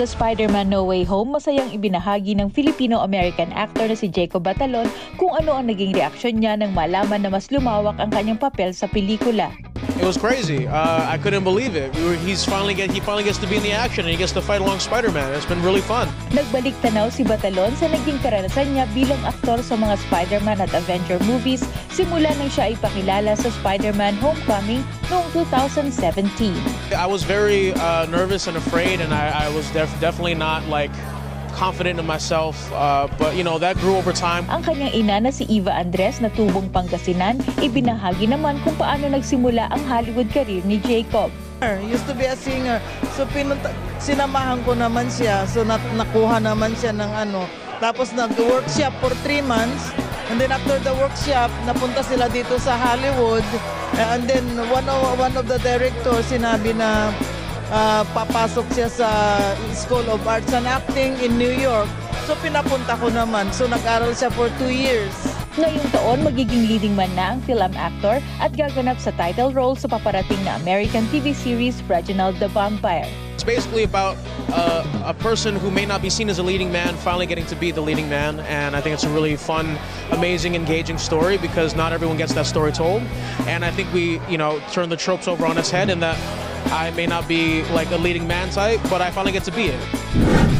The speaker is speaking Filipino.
Sa Spider-Man: No Way Home, masayang ibinahagi ng Filipino-American actor na si Jacob Batalon kung ano ang naging reaksyon niya nang malaman na mas lumawak ang kanyang papel sa pelikula. It was crazy. I couldn't believe it. He finally gets to be in the action and he gets to fight along Spider-Man. It's been really fun. Nagbalik tanaw si Batalon sa naging karanasan niya bilang aktor sa mga Spider-Man at Avenger movies simula nang siya ay pakilala sa Spider-Man: Homecoming noong 2017. I was very nervous and afraid, and I was definitely not like confident in myself, but you know, that grew over time. Ang kanyang ina na si Eva Andres na tubong Pangasinan, ibinahagi naman kung paano nagsimula ang Hollywood career ni Jacob. Used to be a singer, so sinamahan ko naman siya, so nakuha naman siya ng ano. Tapos nag-workshop for 3 months, and then after the workshop, napunta sila dito sa Hollywood, and then one of the directors sinabi na papasok siya sa School of Arts and Acting in New York. So pinapunta ko naman. So nag-aral siya for 2 years. Ngayong taon, magiging leading man na ang film actor at gaganap sa title role sa paparating na American TV series Reginald the Vampire. It's basically about a person who may not be seen as a leading man finally getting to be the leading man, and I think it's a really fun, amazing, engaging story because not everyone gets that story told. And I think we, you know, turn the tropes over on its head, and that I may not be like a leading man type, but I finally get to be it.